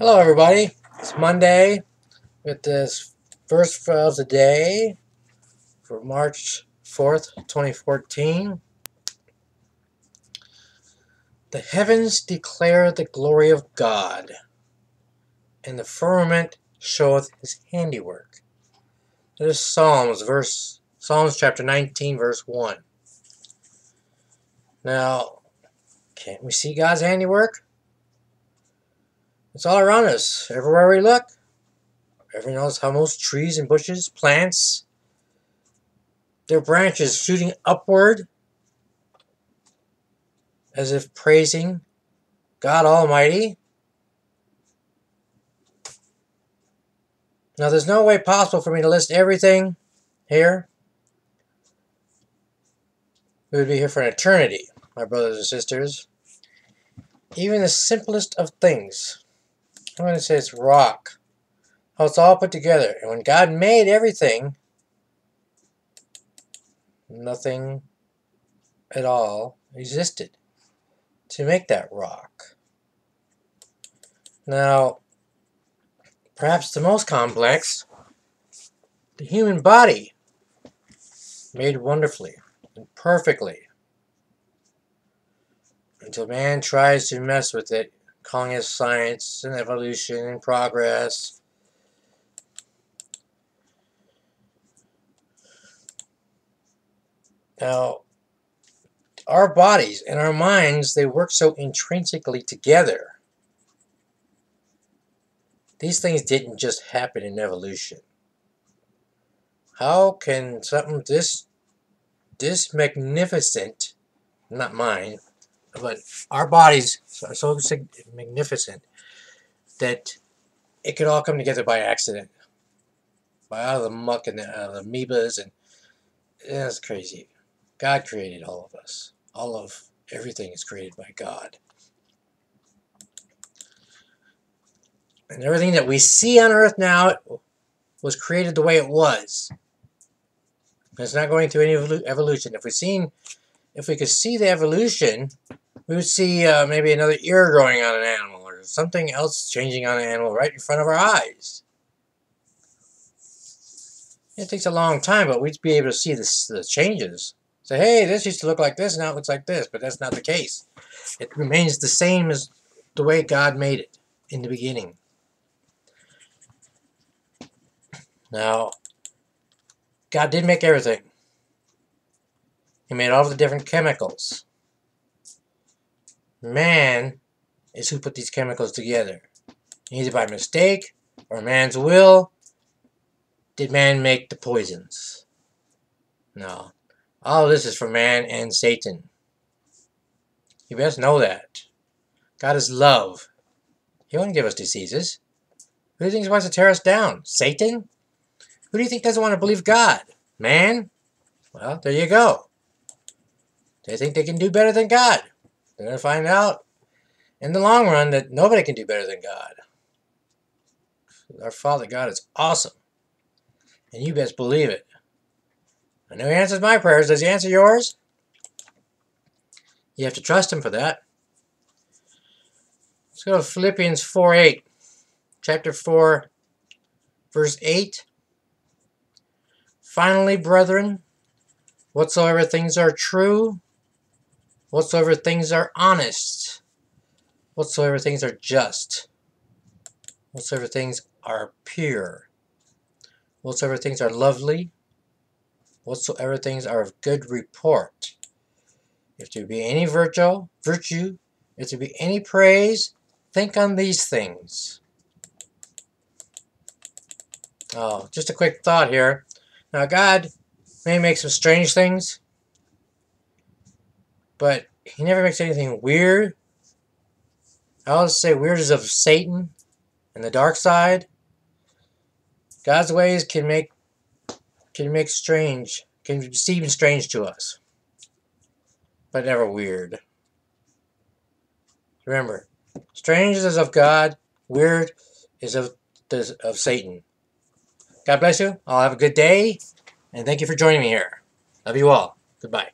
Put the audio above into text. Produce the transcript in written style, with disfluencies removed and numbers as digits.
Hello everybody, it's Monday with this first of the day for March 4th, 2014. The heavens declare the glory of God, and the firmament showeth his handiwork. It is Psalms chapter 19, verse 1. Now, can't we see God's handiwork? It's all around us, everywhere we look. Everyone knows how most trees and bushes, plants, their branches shooting upward as if praising God Almighty. Now there's no way possible for me to list everything here. We would be here for an eternity, my brothers and sisters. Even the simplest of things. I'm going to say it's rock. How it's all put together. And when God made everything, nothing at all existed to make that rock. Now, perhaps the most complex, the human body, made wonderfully and perfectly until man tries to mess with it, calling it science and evolution and progress. Now, our bodies and our minds, they work so intrinsically together. These things didn't just happen in evolution. How can something this magnificent, not mine, but our bodies are so magnificent that it could all come together by accident, by out of the muck and the amoebas, and that's crazy. God created all of us. All of everything is created by God, and everything that we see on Earth now was created the way it was. And it's not going through any evolution. If we could see the evolution, we would see maybe another ear growing on an animal or something else changing on an animal right in front of our eyes. It takes a long time, but we'd be able to see the changes. Say, hey, this used to look like this, now it looks like this, but that's not the case. It remains the same as the way God made it in the beginning. Now, God did make everything. He made all the different chemicals. Man is who put these chemicals together. Either by mistake or man's will did man make the poisons. No. All of this is from man and Satan. You best know that. God is love. He won't give us diseases. Who do you think wants to tear us down? Satan? Who do you think doesn't want to believe God? Man? Well, there you go. They think they can do better than God. They're going to find out in the long run that nobody can do better than God. Our Father God is awesome. And you best believe it. I know He answers my prayers. Does He answer yours? You have to trust Him for that. Let's go to Philippians 4:8. Chapter 4, verse 8. Finally, brethren, whatsoever things are true, whatsoever things are honest, whatsoever things are just, whatsoever things are pure, whatsoever things are lovely, whatsoever things are of good report, if there be any virtue, if there be any praise, think on these things. Oh, just a quick thought here. Now God may make some strange things, but He never makes anything weird. I always say weird is of Satan and the dark side. God's ways can seem strange to us, but never weird. Remember, strange is of God, weird is of Satan. God bless you. I'll have a good day, and thank you for joining me here. Love you all. Goodbye.